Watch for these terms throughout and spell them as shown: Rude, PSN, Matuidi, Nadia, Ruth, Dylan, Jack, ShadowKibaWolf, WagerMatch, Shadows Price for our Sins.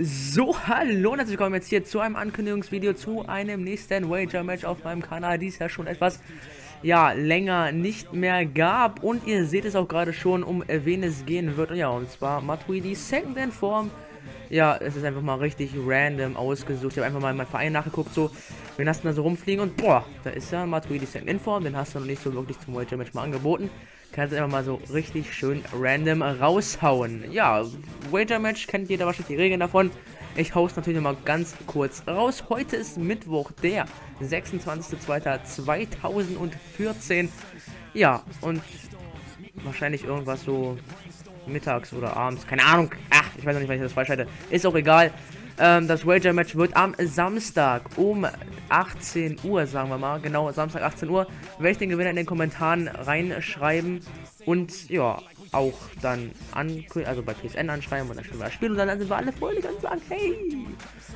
So, hallo und herzlich willkommen jetzt hier zu einem Ankündigungsvideo, zu einem nächsten Wager-Match auf meinem Kanal, die es ja schon etwas länger nicht mehr gab. Und ihr seht es auch gerade schon, um wen es gehen wird. Und ja, und zwar Matuidi Second in Form. Ja, es ist einfach mal richtig random ausgesucht. Ich habe einfach mal in meinen Verein nachgeguckt, so, wen hast du da so rumfliegen? Und boah, da ist ja Matuidi Second in Form, den hast du noch nicht so wirklich zum Wager-Match mal angeboten. Kannst du einfach mal so richtig schön random raushauen. Ja, Wager-Match kennt jeder wahrscheinlich die Regeln davon. Ich hau's natürlich nochmal ganz kurz raus. Heute ist Mittwoch, der 26.02.2014. Ja, und wahrscheinlich irgendwas so mittags oder abends. Keine Ahnung. Ach, ich weiß noch nicht, wann ich das freischalte. Ist auch egal. Das Wager-Match wird am Samstag um 18 Uhr, sagen wir mal. Genau, Samstag 18 Uhr. Werde ich den Gewinner in den Kommentaren reinschreiben und ja, auch dann also bei PSN anschreiben und dann spielen wir das Spiel und dann sind wir alle fröhlich und sagen, hey!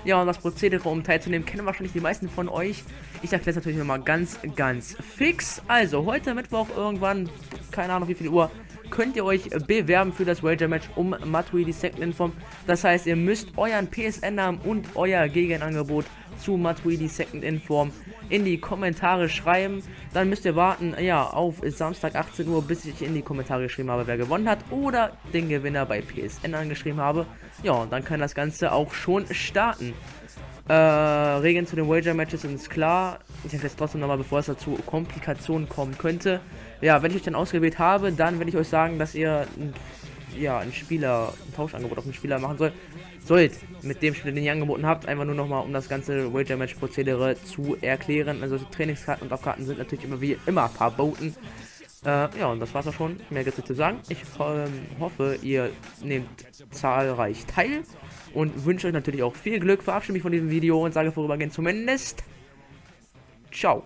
Ja, und das Prozedere, um teilzunehmen, kennen wahrscheinlich die meisten von euch. Ich erkläre es natürlich nochmal ganz fix. Also, heute Mittwoch irgendwann, keine Ahnung wie viel Uhr, könnt ihr euch bewerben für das Wager-Match um Matuidi Second in Form. Das heißt, ihr müsst euren PSN-Namen und euer Gegenangebot zu Matuidi Second in Form in die Kommentare schreiben. Dann müsst ihr warten, ja, auf Samstag 18 Uhr, bis ich in die Kommentare geschrieben habe, wer gewonnen hat oder den Gewinner bei PSN angeschrieben habe. Ja, und dann kann das Ganze auch schon starten. Regeln zu den Wager-Matches sind klar. Ich erkläre es trotzdem nochmal, bevor es dazu Komplikationen kommen könnte. Ja, wenn ich euch dann ausgewählt habe, dann werde ich euch sagen, dass ihr ein Tauschangebot auf den Spieler machen sollt mit dem Spieler, den ihr angeboten habt. Einfach nur nochmal, um das ganze Wager-Match-Prozedere zu erklären. Also Trainingskarten und Aufkarten sind natürlich immer wie immer verboten. Ja, und das war's auch schon. Mehr gibt's nicht zu sagen. Ich hoffe, ihr nehmt zahlreich teil und wünsche euch natürlich auch viel Glück. Verabschiede mich von diesem Video und sage vorübergehend zumindest ciao.